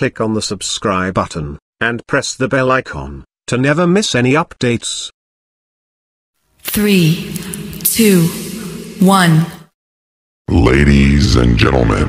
click on the subscribe button, and press the bell icon, to never miss any updates. 3, 2, 1. Ladies and gentlemen.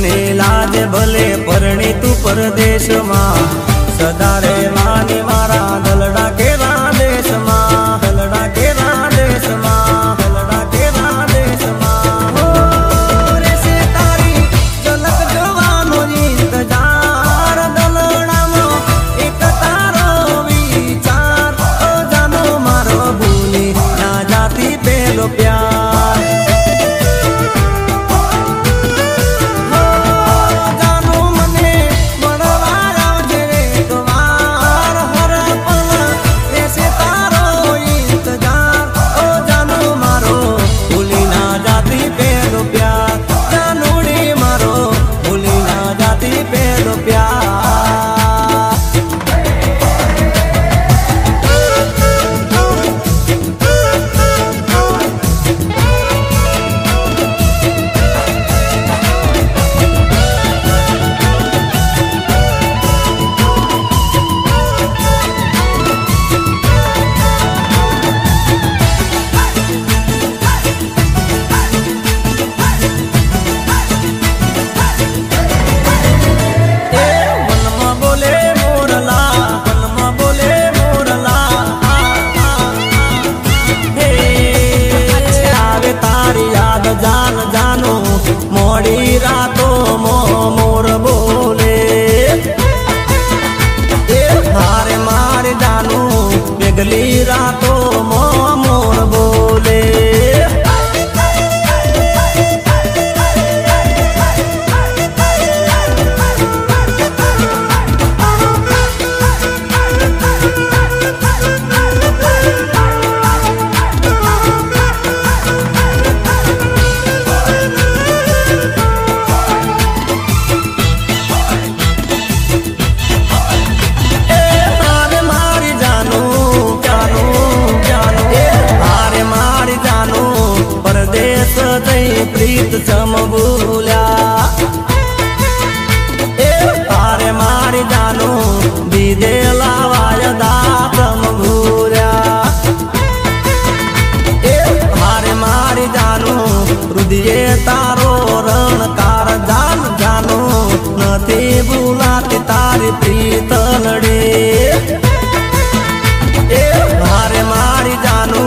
तने लाज भले परणी तू परदेश मा, सदा रे माने मारा दलड़ा केरा देश मा, दलड़ा केरा देश मा, दलड़ा केरा देश मा। हो रे से तारी झलक जवानो इंतजार, दलड़ा मो एक तारो विचार, ओ जानो मारो भूली ना जाती पेलो प्यार। अगली रातों मोर बोले, प्रीत सम भूला ए तारे मारी जानो दीदे लावाया दासम भूला, ए तारे मारी जानो रुदिये तारो रण कार जान जानो नथी भूलाती तारी प्रीत नडे, ए तारे मारी जानो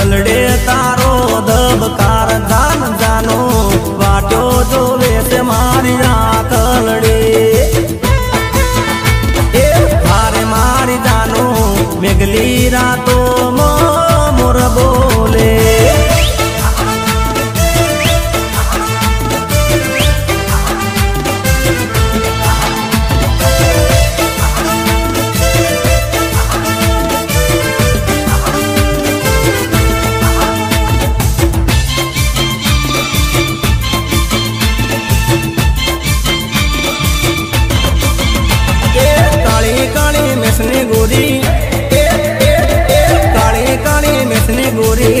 दलडे तारो दब कार जान जानो वाटो जोले से मारी रात लड़े, ए हारे मारी जानो मेघली रातो मोर बोले।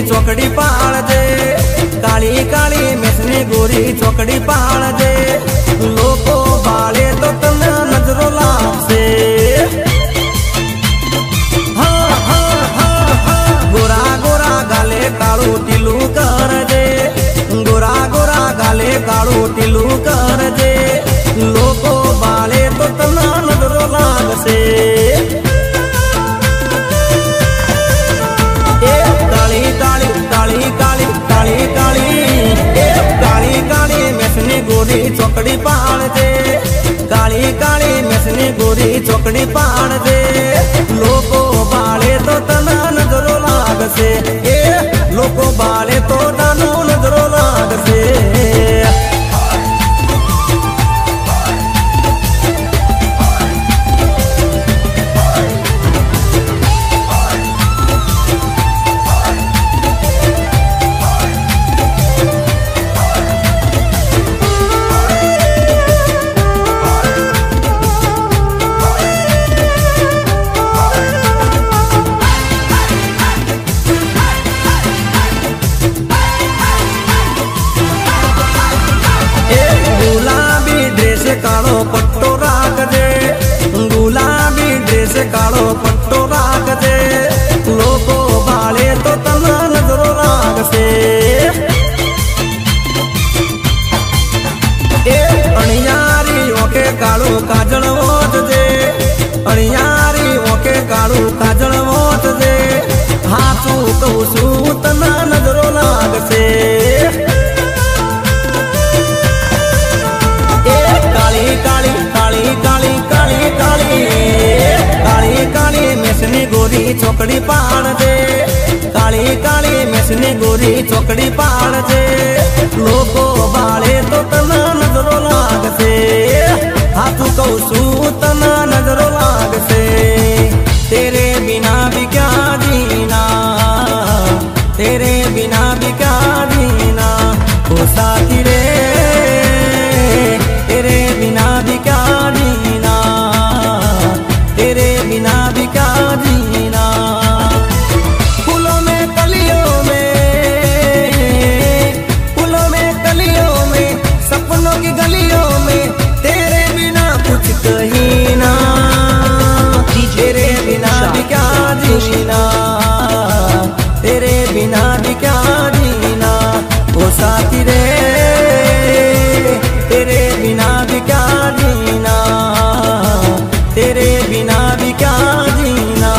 चौकड़ी पाल दे काली काली मेसनी गोरी चौकड़ी पाल दे, लोको बाले तो तन नजरों लापसे, हाँ हाँ हाँ हाँ गोरा गोरा गाले कालू टीलू कर दे, गोरा गोरा गाले कालू टीलू कर दे, लोको बाले तो तन नजरों लापसे। चौकड़ी पाड़ दे काली काली मेसनी गोरी चौकड़ी पाड़ दे, लोको बाले तो तना नजरो लाग से, ए लोको बाले तो तानो नजरो लाग से। कालू काजल वोट दे अणियारी ओके कालू काजल वोट दे। हाथू कहू सू तना नजरो लाग से ए काली काली काली काली काली काली काली काली मेसनी गोरी चोकड़ी पाड़ दे काली काली मेसनी गोरी चोकड़ी पाड़ दे। लोगो बाले तो तना नजरो लाग से हाथू कहू सू तना नजरो लाग से। तेरे बिना भी क्या जीना तेरे बिना भी क्या जीना ओ साथी रे तेरे बिना भी क्या जीना तेरे बिना भी क्या जीना। फूलों में कलियों में सपनों की गलियों में कहीं ना तेरे बिना भी क्या जीना तेरे बिना भी क्या जीना ओ साथी रे तेरे बिना भी क्या जीना तेरे बिना भी क्या जीना।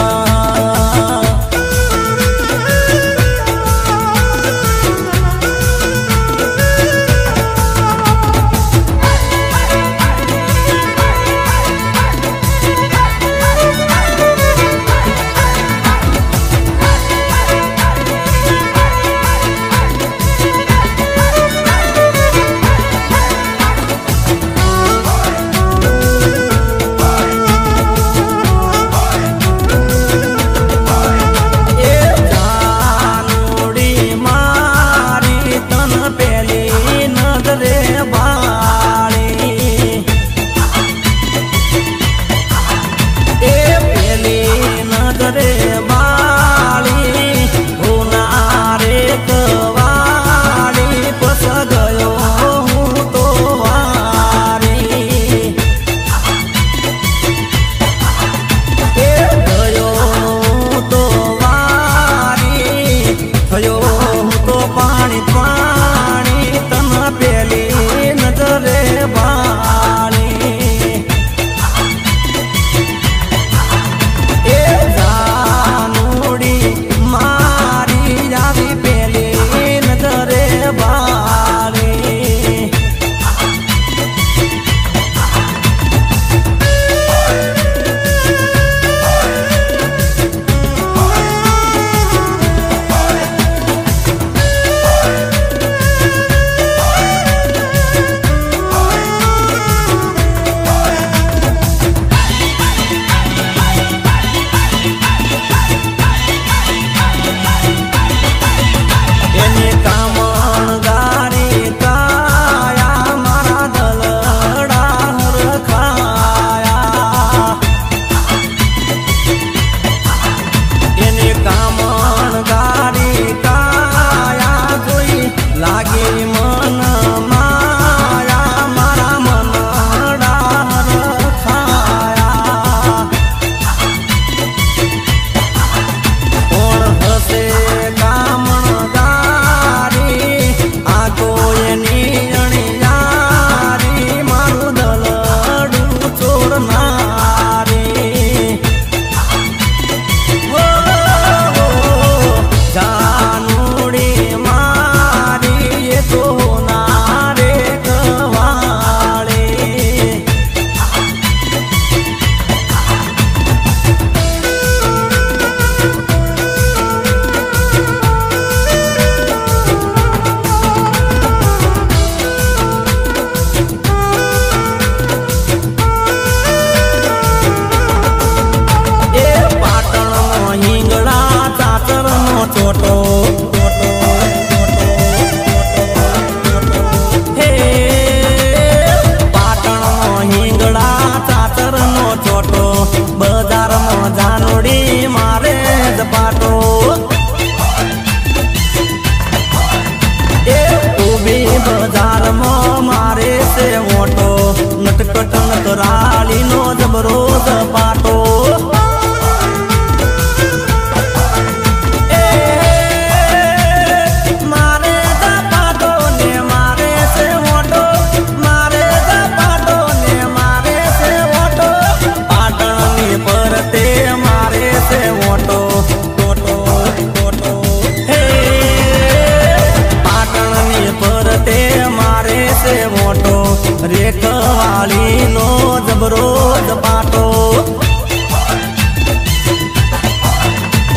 रेख वाली नो जब रोज पाटो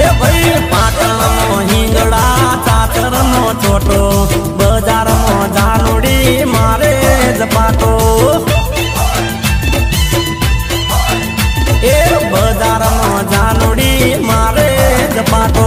ए भाई पाटल मो हिंगड़ा चाचर मो छोटो बजार मो जानुडी मारे जपाटो ए बजार मो जानुडी मारे जपाटो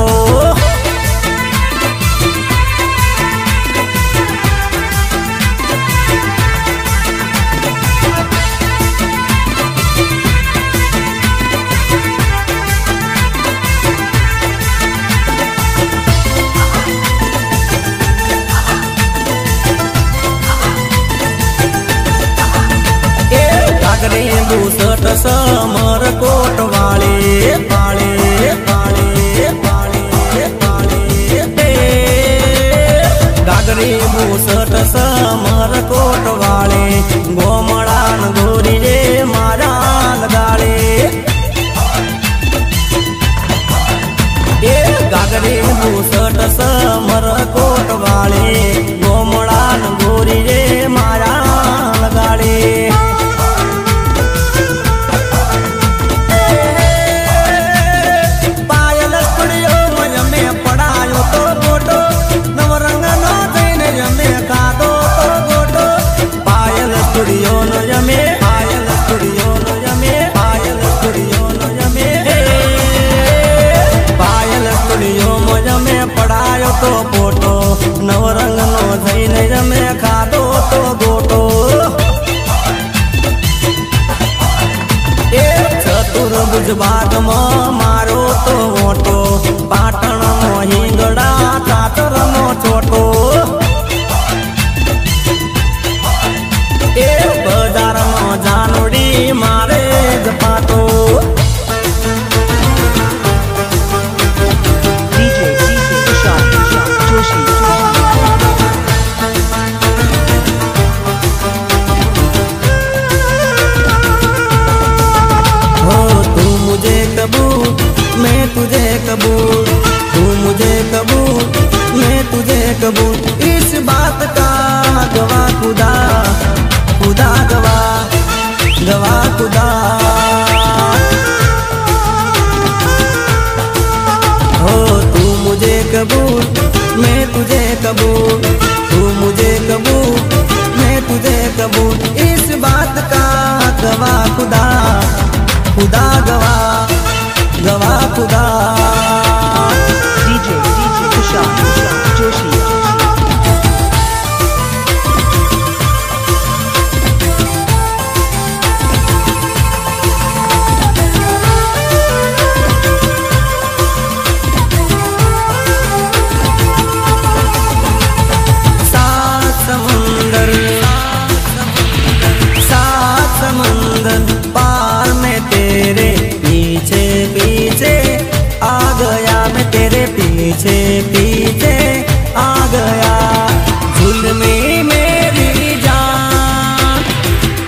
दूसट समर कोट वाले पाले पाले पाले पाले गागरी दूसट समर कोट वाले गोमड़ान गोरी रे मारा गाले गागरी दूसट समर कोट वाले गोमड़ान गोरी रे मारा गाले तो पोटो नवरंग नो जैने जमे खादो तो गोटो ए चतुर बुजबाग मो मारो तो मोटो पाटण मो हिंगड़ा चातर मो छोटो ए बजार मो जानुडी मारे जपाटो मैं तुझे कबूल तू मुझे कबूल मैं तुझे कबूल इस बात का गवा खुदा खुदा गवा गवा खुदा हो तू मुझे कबूल मैं तुझे कबूल तू मुझे कबूल मैं तुझे कबूल इस बात का गवा खुदा खुदा गवा गवा खुदा डीजे डीजे तुषार जोशी सात समंदर पार में तेरे पीछे पीछे आ गया मैं तेरे पीछे पीछे आ गया जुल्मी मेरी जान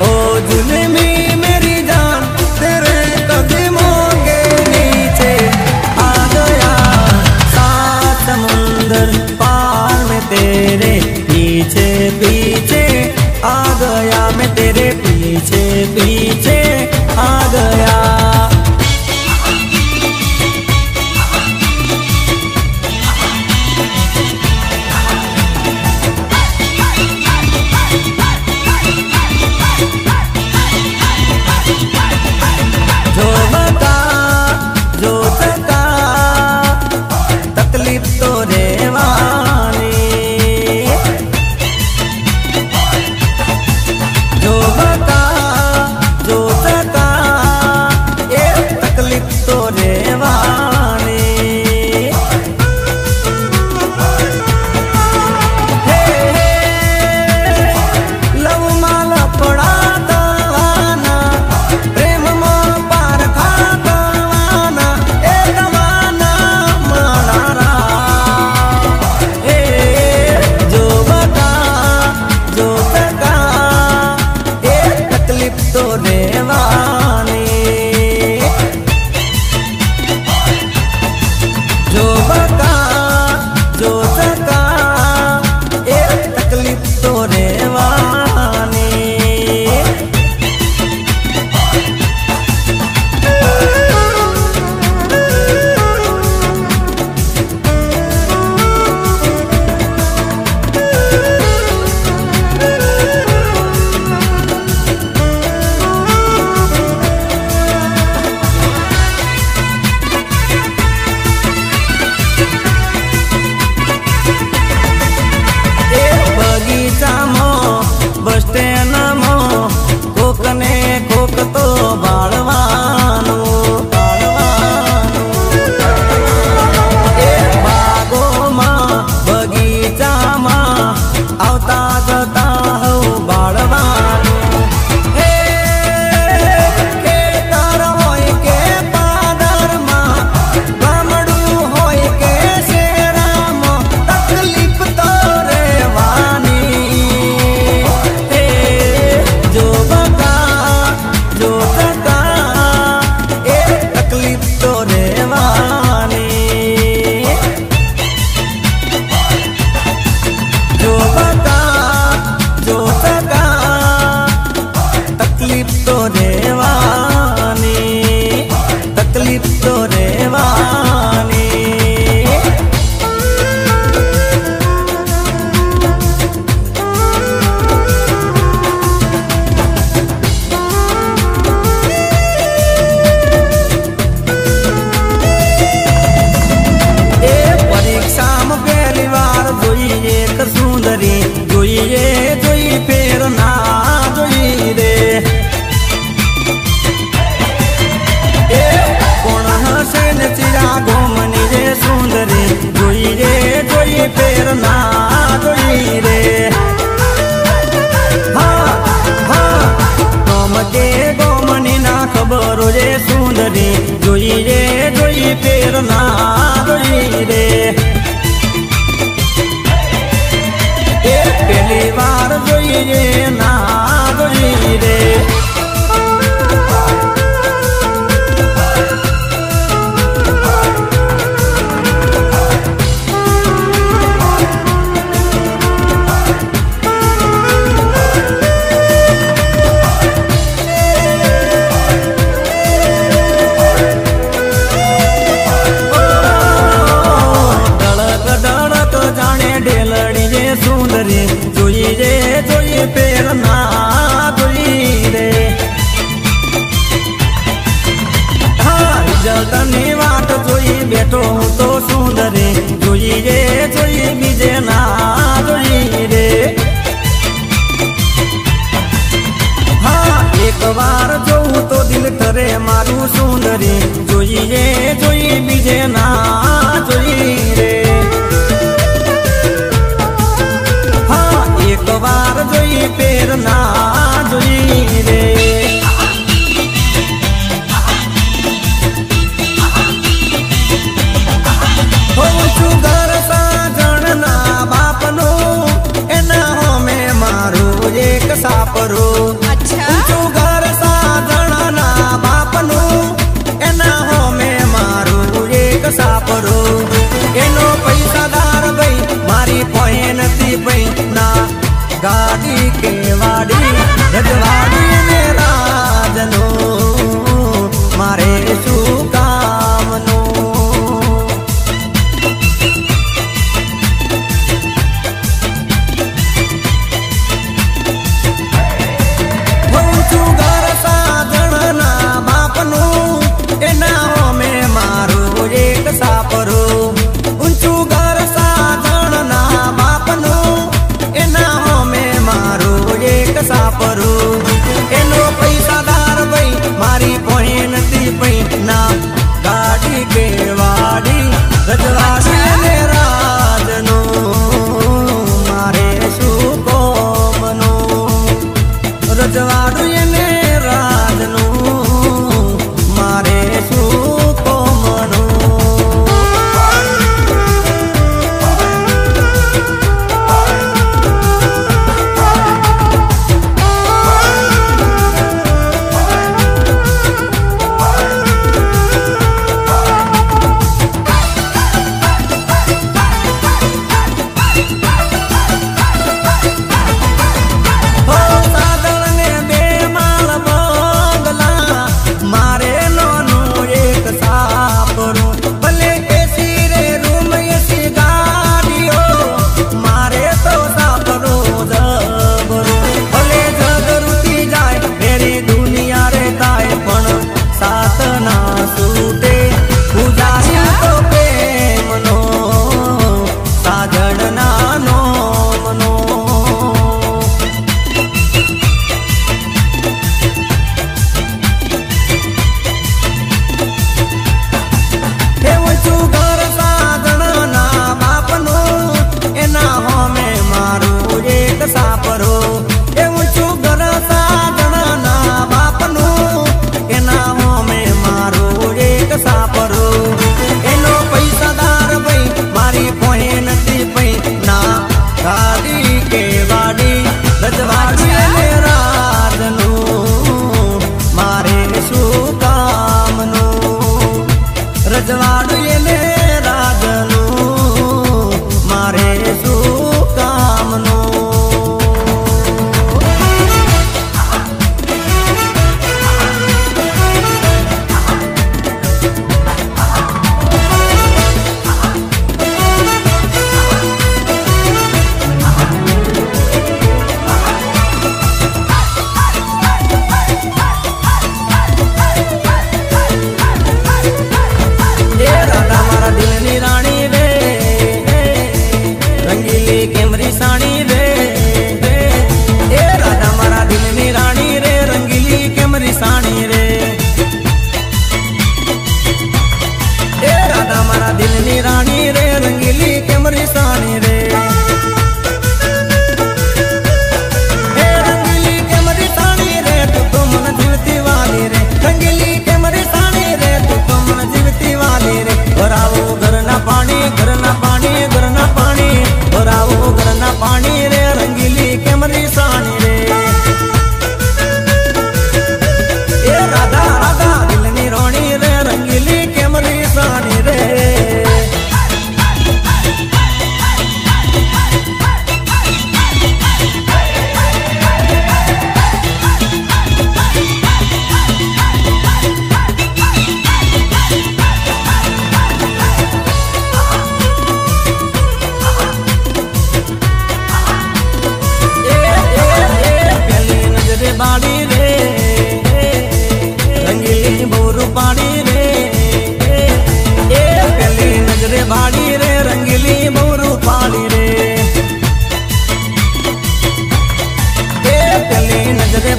ओ जुल्मी मेरी जान तेरे कदमों के नीचे आ गया सात समुंदर पार में तेरे पीछे पीछे आ गया मैं तेरे पीछे पीछे आ गया जो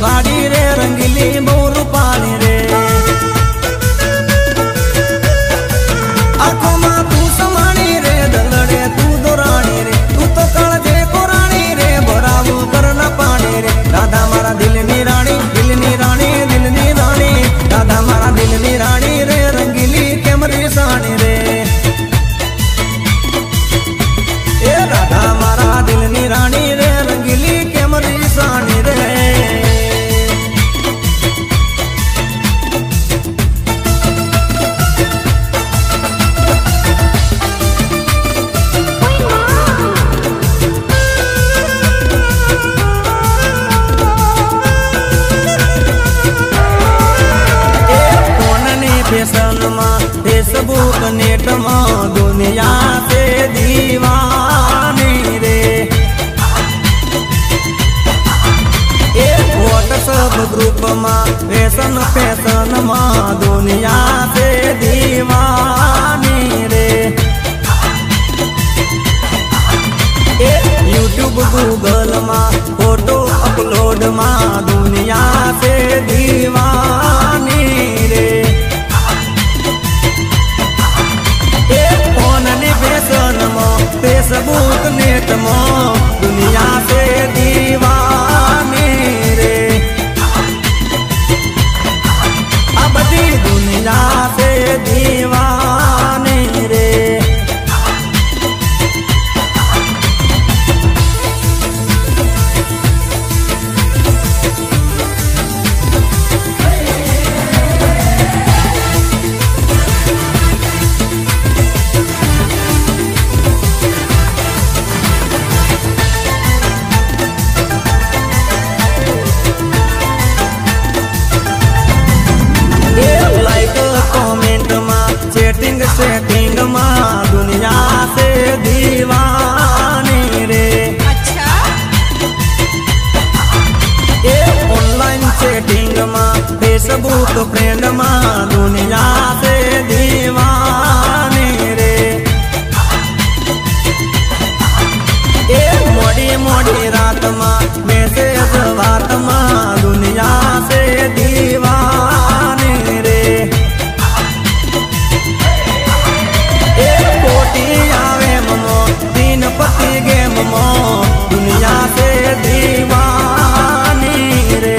गाड़ी रे रंगली मोर पानी रे आँखों में तू समानी रे दलड़े तू दोरानी रे तू तो काल जे को रानी रे बराबू करना पानी रे राधा मारा दिल नी रानी दिल नी रानी दिल नी रानी राधा मारा दिल नी रानी रे रंगली कैमरी सानी रे ए राधा मारा दिल नी रानी रे रंगली कैमरी सानी रे। फेसबुक नेट मां दुनिया से दीवानी रे व्हाट्सएप ग्रुप मां फैशन फैशन मां दुनिया से दीवानी रे यूट्यूब गूगल मां फोटो अपलोड मां दुनिया से दीवानी रे फेसबुक नेट मां दुनिया से दीवानी रे अब दी दुनिया से दीवानी रे। सेटिंग मां दुनिया से दीवानी रे अच्छा ए ऑनलाइन सेटिंग मां फेसबुक फ्रेंड मां दुनिया से दीवानी रे ए मोड़ी मोड़ी रात मां मैसेज बात मां दुनिया से दीवानी रे आवे ममो दिन पति गे ममो दुनिया से दीवानी रे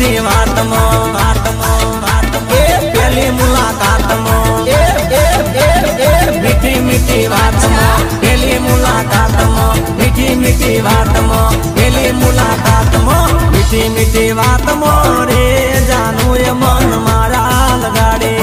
दीवात मो पहली मुलाकात मो मीठी मीठी बात मो पहली मुलाकात मो मीठी बात मो पहली मुलाकात मो मीठी बात मो रे जानू ये मन मारा लगाड़े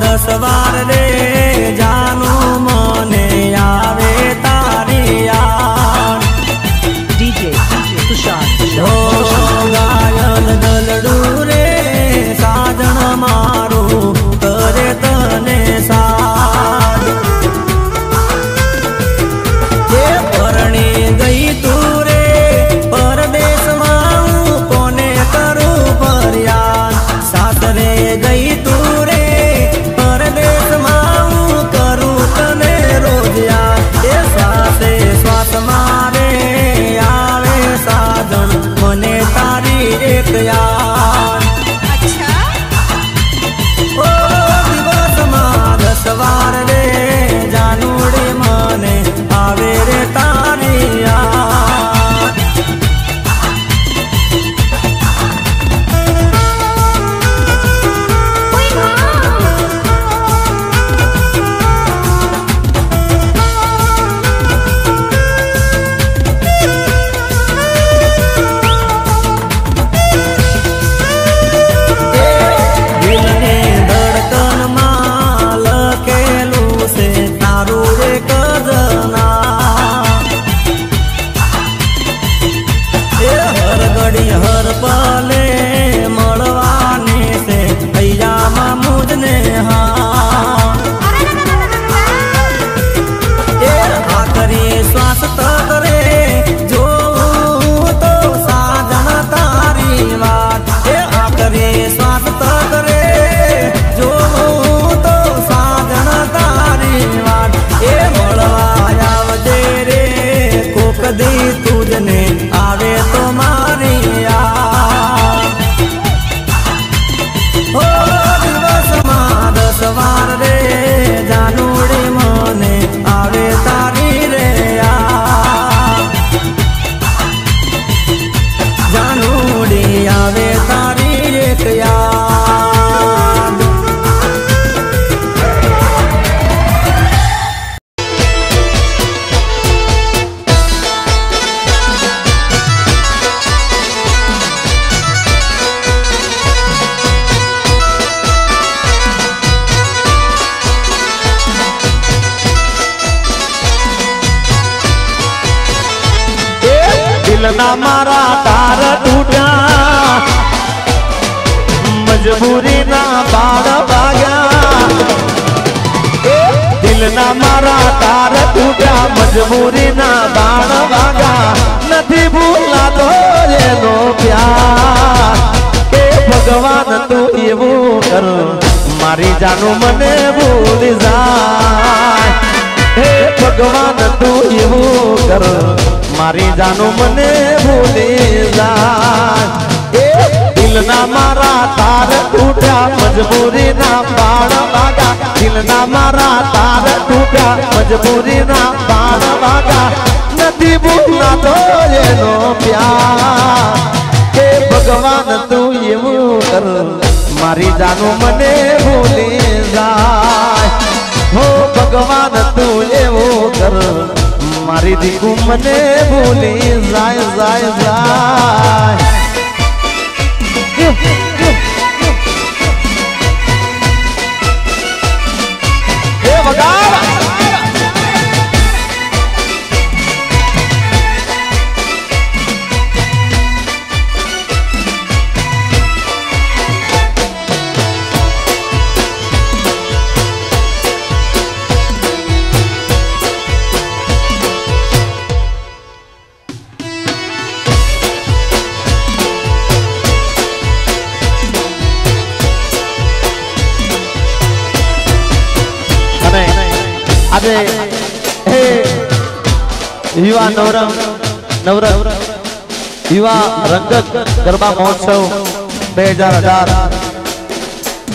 दस बार रे जानू मने आवे तारी यार डीजे तुषार हो गायन दलडू रे साजन मारू करे तने साज ये परणी गई तू रे परदेश माऊ कोने करू पर यार सासरे गई तू मारा तार टूटा मजबूरी ना बाड़ भागा दिल ना मारा तार टूटा मजबूरी ना बाड़ भागा नथी भूला तो ये नो प्यार ए भगवान तू एवो कर मारी जानू मने भूल जाए हे भगवान तू एवो कर मारी जानू मने भूली जाए दिल ना मारा तार टूटा मजबूरी ना बाण भागा दिल ना मारा तार टूटा मजबूरी ना बाण भागा नदी भूला तो ये नो प्यार हे भगवान तू ये कर मारी जानू मने भूली जाए हो भगवान तू ये कर हमारी दिखू मने बोली जाय जाय जाय। अरे हे युवा नवरंग नवरंग युवा रंगत गरबा महोत्सव 2018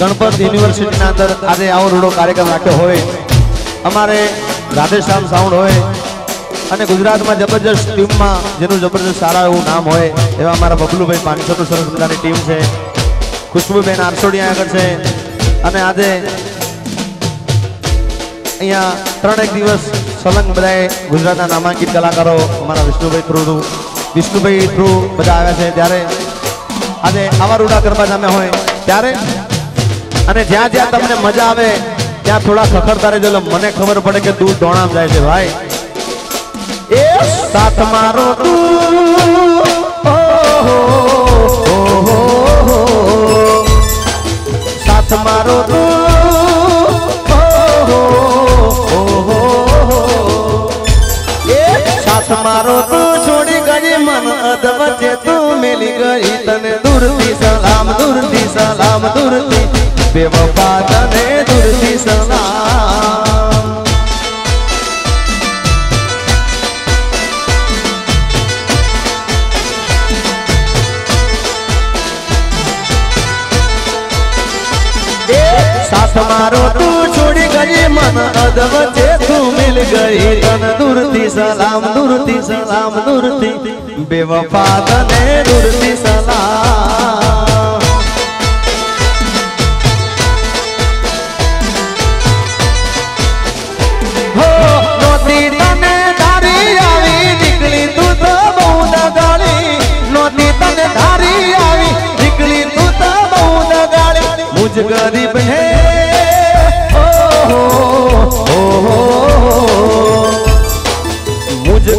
गणपत यूनिवर्सिटी ना अंदर आज आवो रूडो कार्यक्रम राख्यो होय। अमारे राधेश्याम साउंड होय अने गुजरात में जबरदस्त टीम में जेनु जबरदस्त सारा एवं नाम होय एवा अमारा बबलूभाई 500 नो सरस मजानी टीम छे। खुशबूबेन आरसोडिया आगळ छे अने आजे अहिया त्रण एक दिवस सलंग बधाए गुजरात नामांकित कलाकारों अमरा विष्णुभाई थ्रू बधा आया है। त्यारे आज आवा रूडा गरबा जामे होय त्यारे अने ज्यां ज्यां तमने मजा आवे त्यां थोड़ा खखरता रहेजो। मने खबर पड़े कि तू डोणाम जाय छे भाई ए साथ मारो तू ओ साथ मारो तू मारो तू छोड़ी गई मन अद बचे तू मिली गई तने दूरती सलाम दूरती बेवफा तने दूरती सलाम। साथ मारो तू छोड़ी गई मन अद बचे तू मिल गई तने दूरती सलाम दूरती सलाम दूरती बेवफा तने दूरती सलाम। हो नोती तने धारी आवी निकली तू तो बहुत गाली नोती तने धारी आवी निकली तू तो बहुत गाली मुझ गरीब है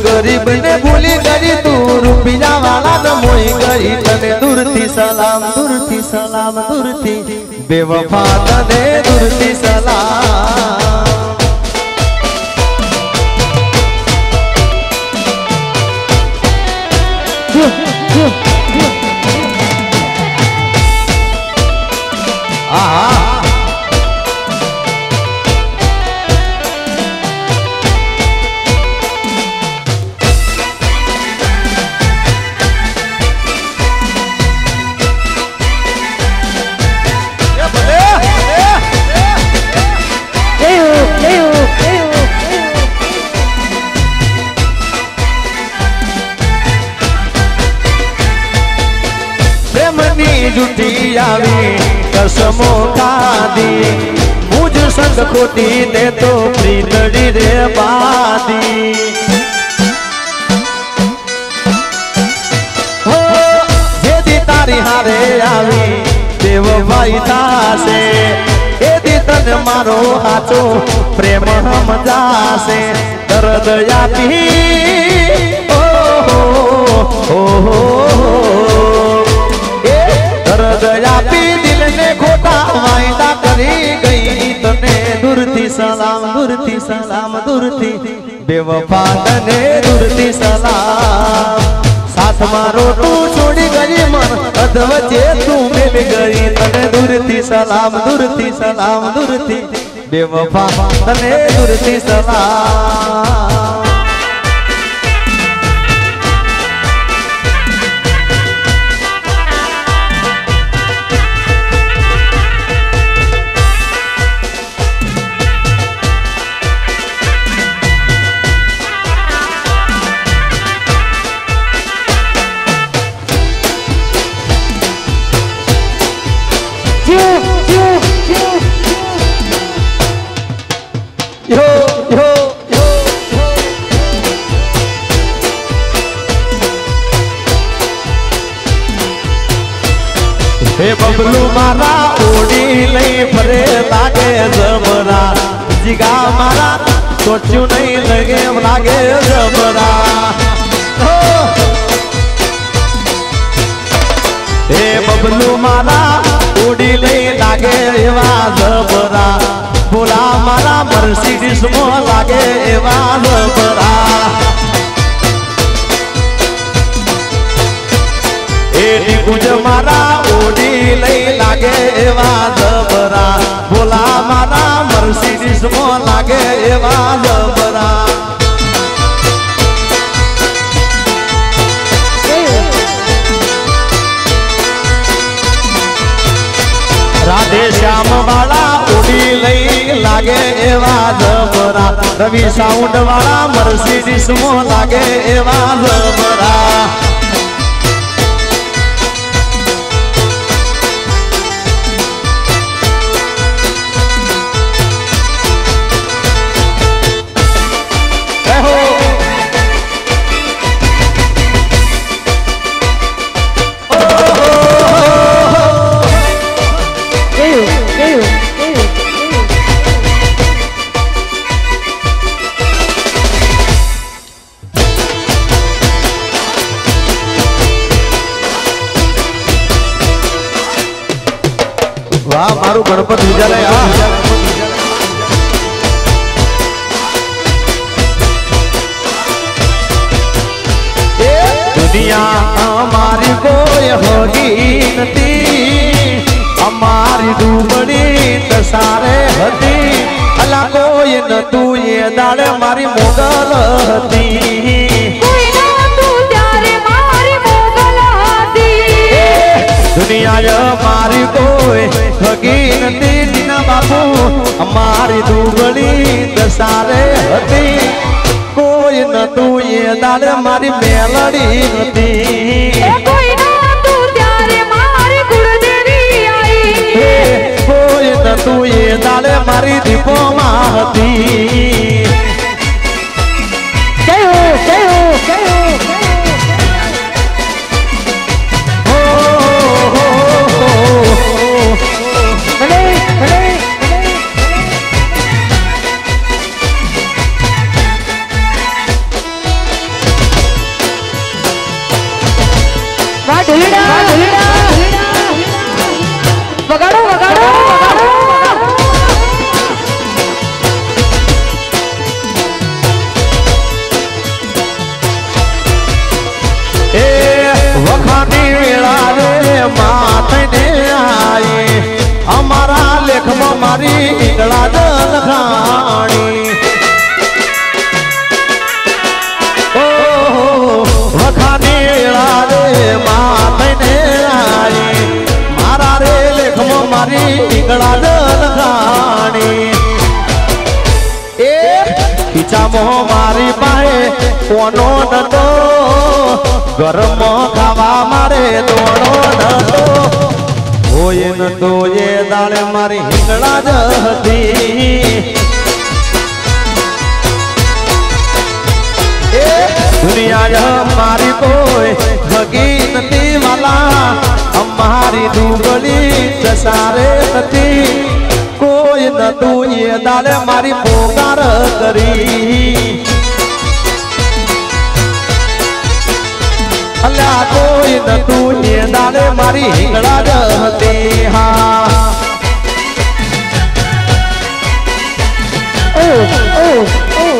गरीब ने भूली गई तू रुपया वाला न मोई गई तने दूरती सलाम दूरती बेवफा तने दूरती सलाम। आहा झूठी आवी कसमो खादी मुझ संग खोती ने तो प्रीतड़ी रे बादी। हो जेदी तारी हारे आवी देव भाई तासे एदी तन मारो हाचो प्रेम हम जासे दर्द यापी ओ दयापी दिल ने खोटा वायदा करी गई तने दूरती सलाम दूरती सलाम दूरती बेवफा तने दूरती सलाम। साथ मारो तू छोड़ी गई मन अधवचे तू मिल गई तने दूरती सलाम दूरती सलाम दूरती बेवफा तने दूरती सलाम। Yo, yo, yo. हे बबलू मारा ओडी नहीं फरे लागे जबरा जिगा मारा सोचू नहीं लगे लागे जबरा हे बबलू मारा ओडी नहीं लागे एवा जबरा बोला मारा मर्सिडीज मो लागे एवा जबरा कुछ मारा ओडी नहीं लागे एवा जबरा बोला मारा मर्सिडीज मो लागे एवा जबरा राधे श्याम वाला ओडी नहीं लागे एवा जबरा रवि साउंड वाला मर्सिडीज मो लागे एवा जबरा मारू गणपत विद्यालय दुनिया हमारी कोई होगी नदी हमारी डूबड़ी तो सारे हती अला कोई न तू ये दाड़ मारी मोगल हती दुनिया हमारी कोई ठगी नहीं दीना बापू हमारी दुबड़ी दसारे हती कोई न तू ये दाल मारी मेलड़ी नती कोई न तू प्यारे मारी कुलदेवी आई कोई न तू ये दाल मारी दीपो माती कहो कहो कहो मारी पाए कोनो न तो गरम खावा मारे दोनो न तो होए न तो ये दाल मारी हिंगड़ा जहती दुनिया हमारी कोई ठगी नती वाला हमारी दुबली सारे नती कोई न तू ये दाल मारी पोकार करी अल्लाह कोई न तू ये दाल मारी हिंगड़ा रहते हाँ ओ ओ ओ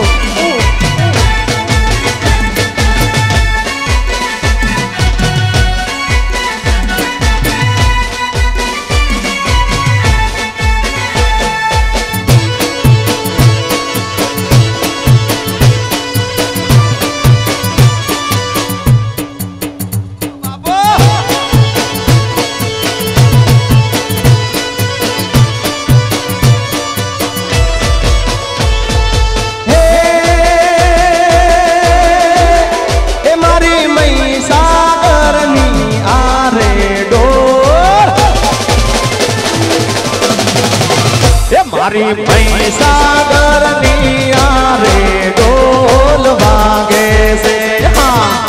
मारी पैसा गरनिया रे डोल भागे से हाँ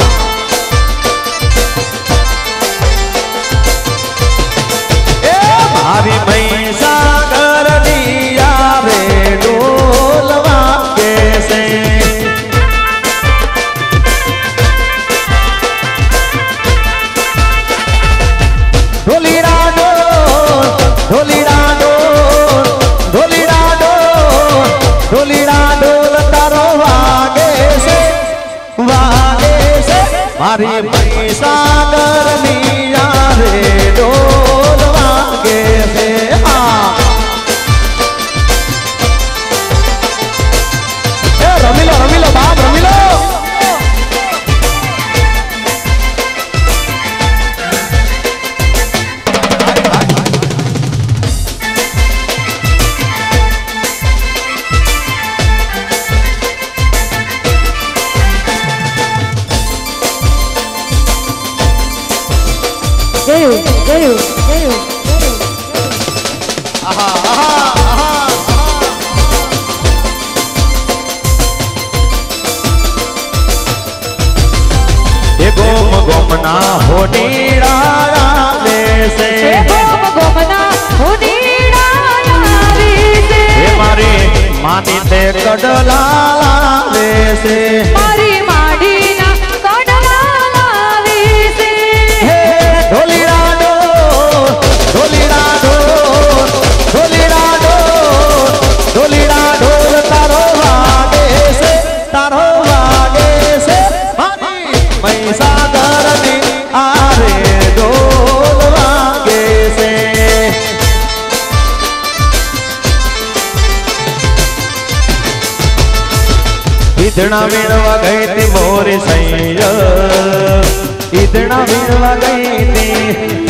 वाले से मारी पैसा करनिया रे डोलवा के से आ रमिलो रमिलो बाप रमिलो इतना वीणवा गई थी मोरी सैया इतना वीणवा गई थी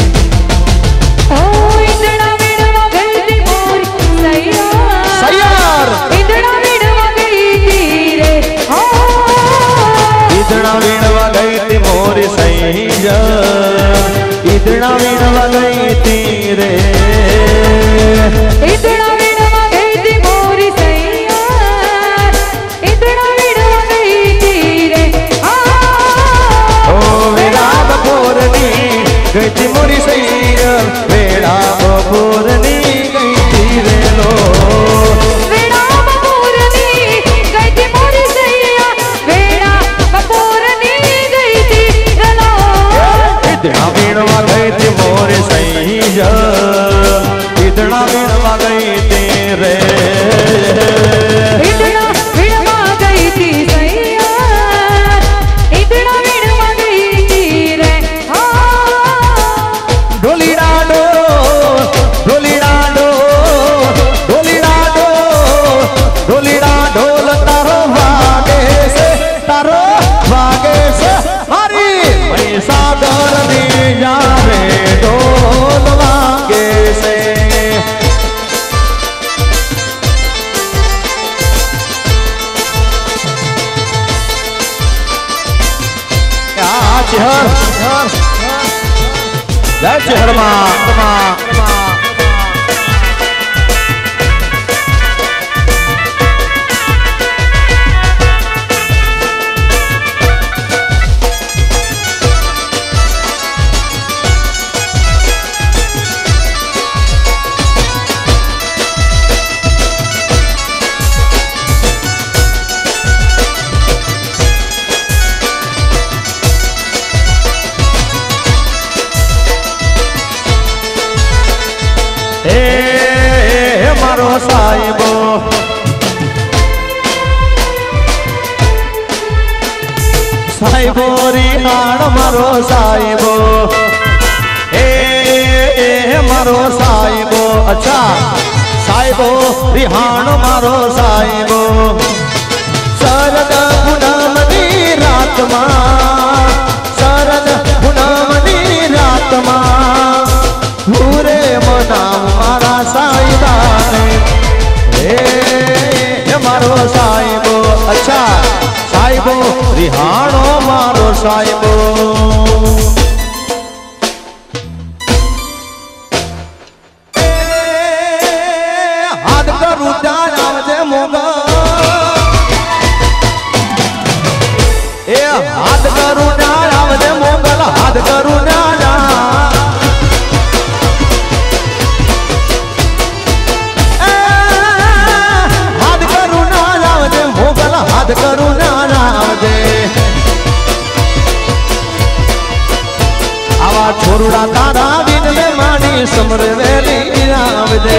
ओ इतना वीणवा गई थी मोरी सैया सैयार इतना वीणवा गई थी रे ओ इतना वीणवा गई थी मोरी सैया इतना वीणवा गई थी रे इतना वीणवा गई थी मोरी सैया इतना गई थी मोरी सैया वेड़ा बपोरनी गई थी रे लो वेड़ा बपोरनी गई थी मोरी सैया वेड़ा बपोरनी गई थी रे लो इतना वीणवा गई थी मोरी सैया इतना वीणवा गई थी रे इतना वीणवा गई थी सैया इतना वीणवा गई थी रे जय हरमा साहिबो री नाण मारो साहिबो ए मारो साहिबो अच्छा साहिबो रिहाण मारो साहिबो शरद पूनम नी रात मां शरद पूनम नी रात मां पूरे मनाव मारा साहिबा ए मारो साहिबो अच्छा साहिबो रिहाणो मारो साहिबो हाथ करू जान आवजे मोगा ए हाथ करू जान आवजे मोगल हाथ करू जान छोरुड़ा तारा दिन में मानी समर वेली आव दे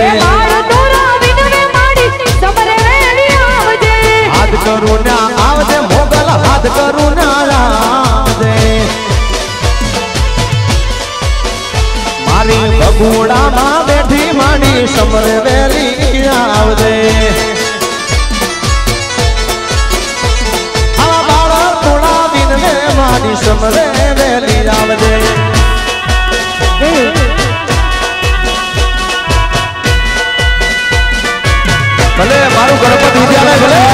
हाथ करू ना आव दे मोगल हाथ करू ना नी समर वेली आवदे आ बाळा थोड़ा दिन ने मारी समर वेली आवदे भले मारू गणपत विद्यालय भले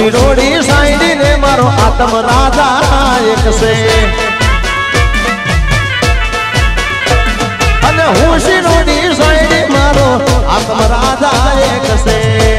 शिरोड़ी साईडी ने मारो आत्म राजा एक से अने हूँ शिरोड़ी साईडी मारो आत्म राजा एक से।